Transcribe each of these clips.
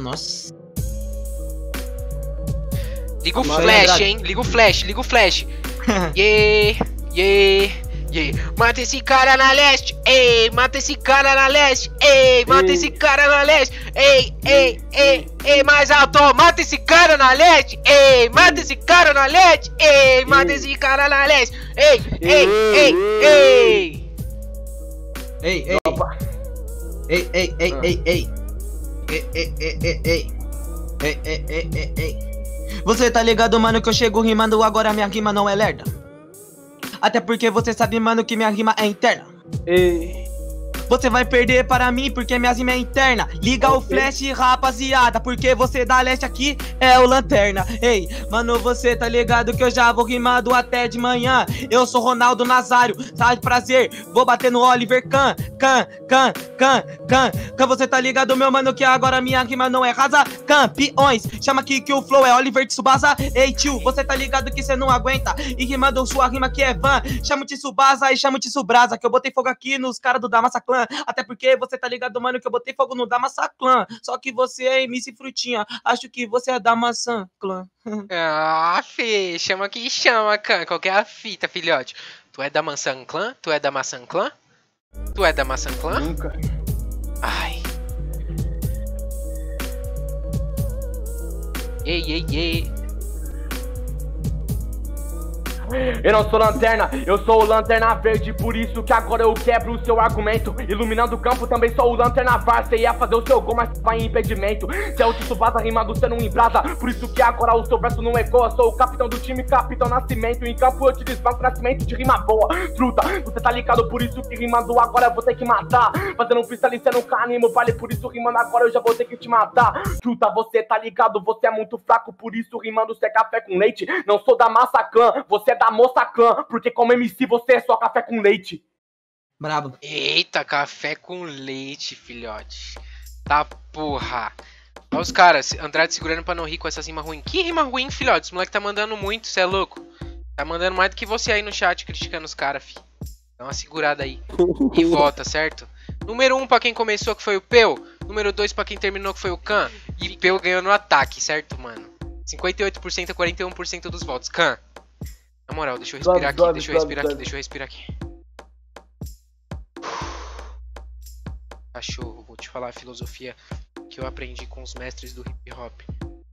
Nossa. Liga o flash, hein? Liga o flash, liga o flash. Mata esse cara na leste, ei, mata esse cara na leste, ei, mata esse cara na leste, ei, mais alto, mata esse cara na leste, ei, mata esse cara na leste, ei, mata esse cara na leste, ei. Você tá ligado, mano, que eu chego rimando, agora minha rima não é lerda. Até porque você sabe, mano, que minha rima é interna. Ei. Você vai perder para mim, porque minha rima é interna. Liga o flash, rapaziada, porque você da leste aqui é o lanterna. Ei, mano, você tá ligado que eu já vou rimando até de manhã. Eu sou Ronaldo Nazário, sabe, prazer, vou bater no Oliver Kahn. Você tá ligado, meu mano, que agora minha rima não é rasa. Campeões, chama aqui que o flow é Oliver de Subasa. Ei, tio, você tá ligado que você não aguenta e rimando sua rima que é van. Chamo de Subasa e chamo de Subasa, que eu botei fogo aqui nos caras do Damassaclã. Até porque você tá ligado, mano, que eu botei fogo no Damassaclã. Só que você é MC Frutinha. Acho que você é Damassaclã. Ah, fi, chama que chama, Cã. Qual que é a fita, filhote? Tu é Damassaclã? Tu é Damassaclã? Tu é Damassaclã? Nunca. Ai. Eu não sou lanterna, eu sou o lanterna verde. Por isso que agora eu quebro o seu argumento, iluminando o campo, também sou o lanterna var. Cê ia fazer o seu gol, mas vai em impedimento. Cê é o Tsubasa, rimado, cê não embrasa. Por isso que agora o seu verso não ecoa. Sou o capitão do time, Capitão Nascimento. Em campo eu te desbanco, Nascimento de rima boa. Truta, você tá ligado, por isso que rimando agora eu vou ter que matar. Fazendo um freestyle, cê nunca anima o vale. Por isso rimando agora eu já vou ter que te matar. Truta, você tá ligado, você é muito fraco. Por isso rimando cê é café com leite. Não sou Damassaclã, você é Damassaclã, porque como MC você é só café com leite. Brabo. Eita, café com leite, filhote. Tá porra. Olha os caras, Andrade segurando pra não rir com essa rima ruim. Que rima ruim, filhote? Esse moleque tá mandando muito, cê é louco. Tá mandando mais do que você aí no chat criticando os caras, fi. Dá uma segurada aí. E volta, certo? Número 1 pra quem começou, que foi o Peu. Número 2 pra quem terminou, que foi o Kahn. E Peu ganhou no ataque, certo, mano? 58% a 41% dos votos. Kahn. Na moral, deixa eu respirar aqui, deixa eu respirar aqui, deixa eu respirar aqui. Cachorro, vou te falar a filosofia que eu aprendi com os mestres do hip hop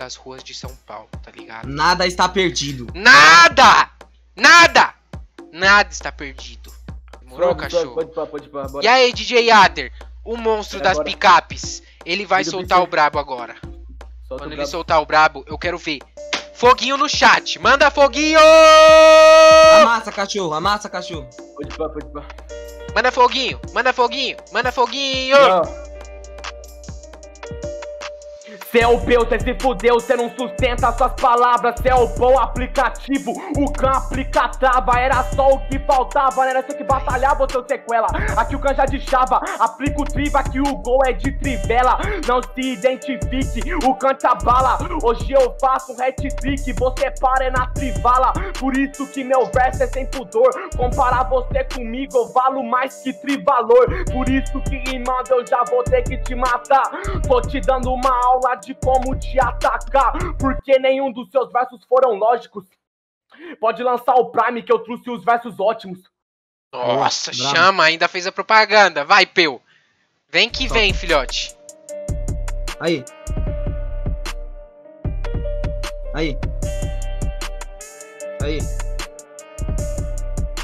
das ruas de São Paulo, tá ligado? Nada está perdido. Nada! Nada! Nada está perdido. Demorou, cachorro? Pode ir pra, bora. E aí, DJ Ader, o monstro das picapes, ele vai soltar o brabo agora. Quando ele soltar o brabo, eu quero ver. Foguinho no chat, manda foguinho! Amassa, cachorro, amassa, cachorro. Pode pá, pode pá. Manda foguinho, manda foguinho, manda foguinho! Não. Cê é o Peu, cê se fudeu, cê não sustenta suas palavras. Cê é o bom aplicativo, o Kahn aplica trava. Era só o que faltava, não era cê que batalhava, ô seu sequela. Aqui o Kahn já de chava, aplica o triva, que o gol é de trivela. Não se identifique, o Kahn te abala. Hoje eu faço um hat-trick, você para é na trivala. Por isso que meu verso é sem pudor. Comparar você comigo, eu valo mais que trivalor. Por isso que rimando eu já vou ter que te matar. Tô te dando uma aula de como te atacar, porque nenhum dos seus versos foram lógicos. Pode lançar o Prime, que eu trouxe os versos ótimos. Nossa, bravo. Chama, ainda fez a propaganda. Vai, Peu. Vem que vem, filhote. Aí. Aí. Aí.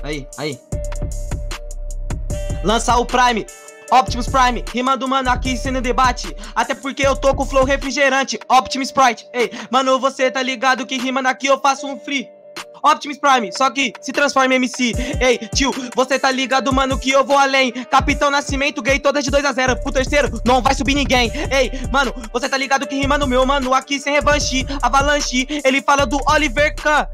Aí, aí. Lançar o Prime. Optimus Prime, rimando, mano, aqui sem debate. Até porque eu tô com flow refrigerante. Optimus Sprite, ei, mano, você tá ligado que rimando aqui eu faço um free. Optimus Prime, só que se transforma em MC. Ei, tio, você tá ligado, mano, que eu vou além. Capitão Nascimento, gay todas de 2-0. Pro terceiro, não vai subir ninguém. Ei, mano, você tá ligado que rimando, meu mano, aqui sem revanche. Avalanche, ele fala do Oliver Kahn.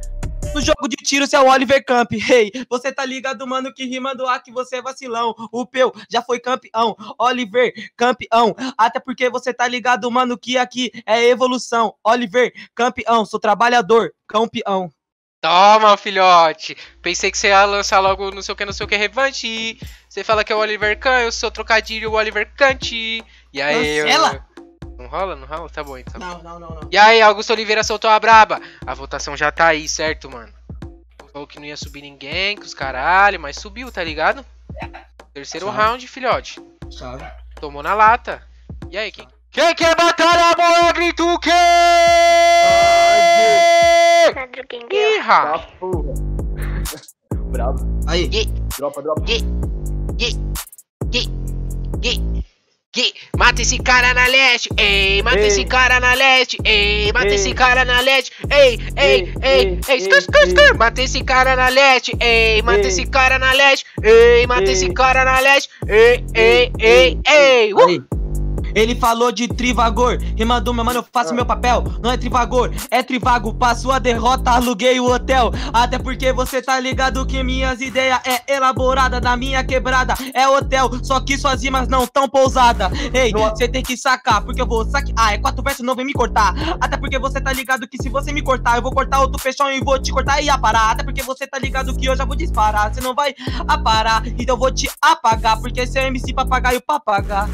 No jogo de tiro, você é o Oliver Camp. Hey, você tá ligado, mano, que rimando aqui você é vacilão. O Peu já foi campeão, Oliver campeão. Até porque você tá ligado, mano, que aqui é evolução. Oliver campeão, sou trabalhador campeão. Toma, filhote. Pensei que você ia lançar logo não sei o que, revanche. Você fala que é o Oliver Kahn, eu sou trocadilho, o Oliver Kant. E aí, cancela. Eu... Não Rola? Não rola? Tá bom, então. Não. E aí, Augusto Oliveira soltou a braba. A votação já tá aí, certo, mano? Falou que não ia subir ninguém, que os caralho, mas subiu, tá ligado? Terceiro round, filhote. Sabe. Tomou na lata. E aí, quem? Quem quer batalha, amor? Grita o quê? Irra! Bravo. Aí. Dropa. Mata esse cara na leste, ei, mata esse cara na leste, ei, mata esse cara na leste, ei, mata esse cara na leste, ei, mata esse cara na leste, ei, mata esse cara na leste, ei. Ele falou de Trivagor, rima do meu mano, eu faço meu papel. Não é Trivagor, é Trivago, passou a derrota, aluguei o hotel. Até porque você tá ligado que minhas ideias é elaborada, na minha quebrada é hotel, só que suas rimas não tão pousada. Ei, você tem que sacar, porque eu vou sacar, é 4 versos, não vem me cortar. Até porque você tá ligado que se você me cortar, eu vou cortar outro fechão e vou te cortar e aparar. Até porque você tá ligado que eu já vou disparar, você não vai aparar, então eu vou te apagar, porque você é MC papagaio papagar.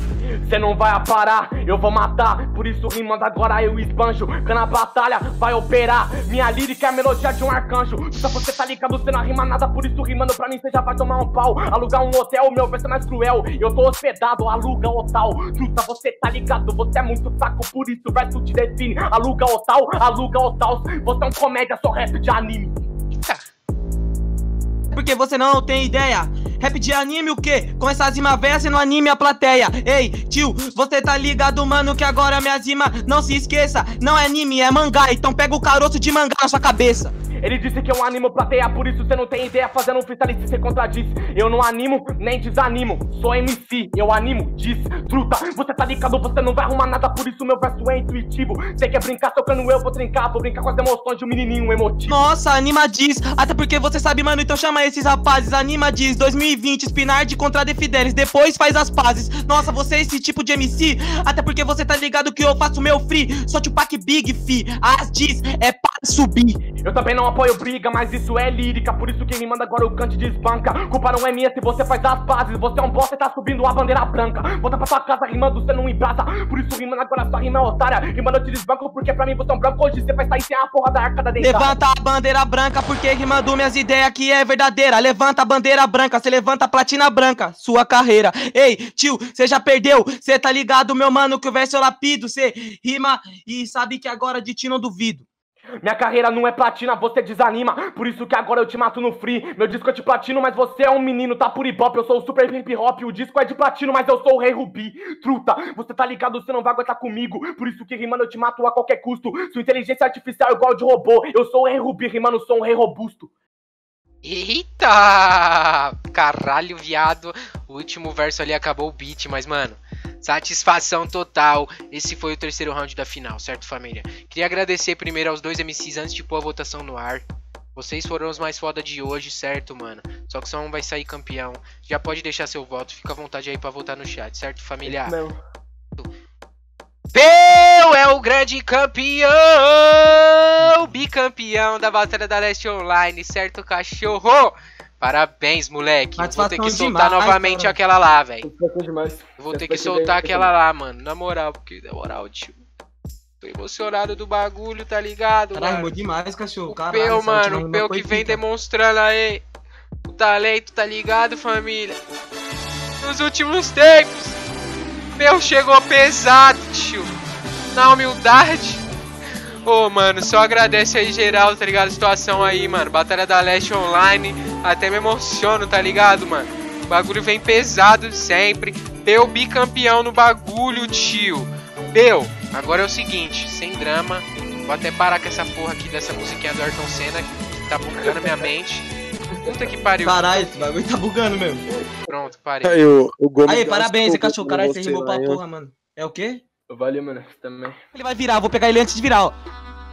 Você não vai aparar, eu vou matar. Por isso rimas agora eu esbanjo, que na batalha vai operar. Minha lírica é a melodia de um arcanjo. Só você tá ligado, você não rima nada. Por isso rimando pra mim você já vai tomar um pau. Alugar um hotel, meu verso é mais cruel. Eu tô hospedado, aluga hotel. Truta, você tá ligado, você é muito saco. Por isso o verso te define, aluga hotel, aluga hotel. Você é um comédia, só rap de anime. Porque você não tem ideia. Rap de anime o quê? Com essas rimas velhas você não anime a plateia. Ei, tio, você tá ligado, mano, que agora minha rima, não se esqueça, não é anime, é mangá, então pega o caroço de mangá na sua cabeça. Ele disse que eu animo plateia, por isso você não tem ideia, fazendo um freestyle se você contradiz. Eu não animo, nem desanimo, sou MC, eu animo, diz, truta. Você tá ligado, você não vai arrumar nada, por isso meu verso é intuitivo. Você quer brincar, tocando eu vou trincar, vou brincar com as emoções de um menininho emotivo. Nossa, anima diz, até porque você sabe, mano, então chama esses rapazes, anima diz, 2020, Spinard contra The Fidelis, depois faz as pazes. Nossa, você é esse tipo de MC, até porque você tá ligado que eu faço meu free, só Tupac Big, fi, as diz, é pra subir. Eu também não apoio briga, mas isso é lírica. Por isso quem me manda agora o cante desbanca. Culpa não é minha se você faz as pazes. Você é um bosta e tá subindo a bandeira branca. Volta pra sua casa rimando, você não embrasa. Por isso rimando agora sua rima é otária. Rimando eu te desbanco porque pra mim você é um branco. Hoje você vai sair sem a porra da arca da dentada. Levanta a bandeira branca porque rimando minhas ideias que é verdadeira. Levanta a bandeira branca, você levanta a platina branca. Sua carreira. Ei, tio, você já perdeu. Você tá ligado, meu mano, que o verso eu lapido. Você rima e sabe que agora de ti não duvido. Minha carreira não é platina, você desanima. Por isso que agora eu te mato no free. Meu disco é de platino, mas você é um menino. Tá por hip-hop, eu sou o super hip-hop. O disco é de platino, mas eu sou o rei Rubi. Truta, você tá ligado, você não vai aguentar comigo. Por isso que rimando eu te mato a qualquer custo. Sua inteligência artificial é igual de robô. Eu sou o rei Rubi, rimando sou um rei robusto. Eita! Caralho, viado. O último verso ali acabou o beat, mas mano... satisfação total, esse foi o terceiro round da final, certo, família? Queria agradecer primeiro aos dois MCs antes de pôr a votação no ar. Vocês foram os mais foda de hoje, certo, mano? Só que só um vai sair campeão. Já pode deixar seu voto, fica à vontade aí pra votar no chat, certo, família? Não. PEU é o grande campeão, bicampeão da Batalha da Leste Online, certo, cachorro? Parabéns, moleque. Eu vou ter que soltar demais, novamente cara. Aquela lá, velho. Eu vou ter que soltar aquela lá, mano. Na moral, porque na moral, tio. Tô emocionado do bagulho, tá ligado? Caralho, mano, demais, cachorro. O caralho, Peu, mano. O Peu que vem demonstrando aí o talento, tá ligado, família? Nos últimos tempos, Peu chegou pesado, tio. Na humildade. Ô, mano, só agradece aí geral, tá ligado? A situação aí, mano. Batalha da Leste Online. Até me emociono, tá ligado, mano? O bagulho vem pesado sempre. Peu bicampeão no bagulho, tio. Peu, agora é o seguinte, sem drama. Vou até parar com essa porra aqui dessa musiquinha do Ayrton Senna, que tá bugando minha mente. Puta que pariu. Caralho, esse bagulho tá bugando mesmo. Pronto, parei. Aí, parabéns, cachorro. Caralho, você rimou pra porra, mano. É o quê? Valeu, mano, também. Ele vai virar, vou pegar ele antes de virar, ó.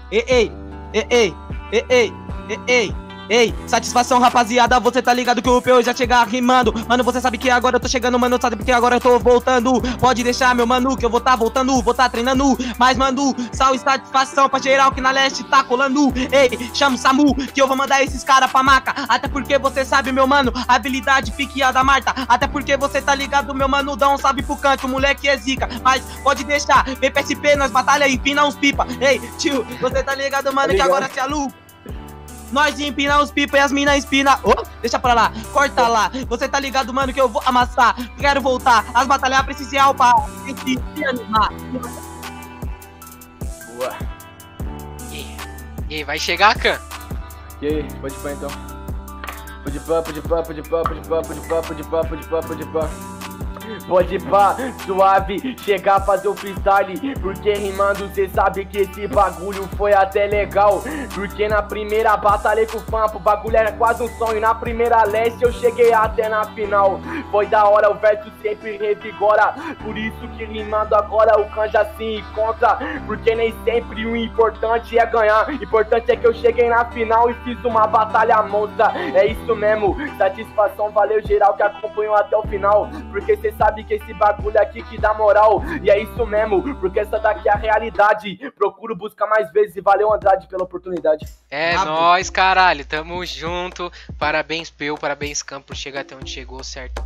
Ei, ei, ei, ei, ei, ei, ei, ei. Ei, satisfação, rapaziada, você tá ligado que o PEU já chega rimando. Mano, você sabe que agora eu tô chegando, mano, sabe porque agora eu tô voltando. Pode deixar, meu mano, que eu vou tá voltando, vou tá treinando. Mas, mano, salve satisfação pra geral que na leste tá colando. Ei, chama o Samu, que eu vou mandar esses caras pra maca. Até porque você sabe, meu mano, a habilidade fique a da Marta. Até porque você tá ligado, meu mano, dá um salve pro canto, o moleque é zica. Mas pode deixar, VPSP, nós batalha e empina uns pipa. Ei, tio, você tá ligado, mano, que agora se aluga. Nós empina os pipa e as mina espina. Oh, deixa pra lá, corta lá. Você tá ligado, mano, que eu vou amassar. Quero voltar, as batalhas precisam pra se animar. Boa. E aí, vai chegar, Kahn? E aí, pode pôr então. Pode pôr, pode pôr, pode pôr, pode pôr, pode pôr, pode pôr, pode pôr, pode pôr. Pode pá, suave, chegar fazer o freestyle. Porque rimando cê sabe que esse bagulho foi até legal. Porque na primeira batalhei com o Fampo, o bagulho era quase um sonho. Na primeira leste eu cheguei até na final. Foi da hora, o verso sempre revigora. Por isso que rimando agora o Kahn já se encontra. Porque nem sempre o importante é ganhar. Importante é que eu cheguei na final e fiz uma batalha monstra. É isso mesmo, satisfação, valeu geral que acompanhou até o final. Porque cê sabe que esse bagulho aqui que dá moral. E é isso mesmo, porque essa daqui é a realidade. Procuro buscar mais vezes e valeu, Andrade, pela oportunidade. É nóis, caralho, tamo junto. Parabéns, PEU, parabéns, Kahn, por chegar até onde chegou, certo?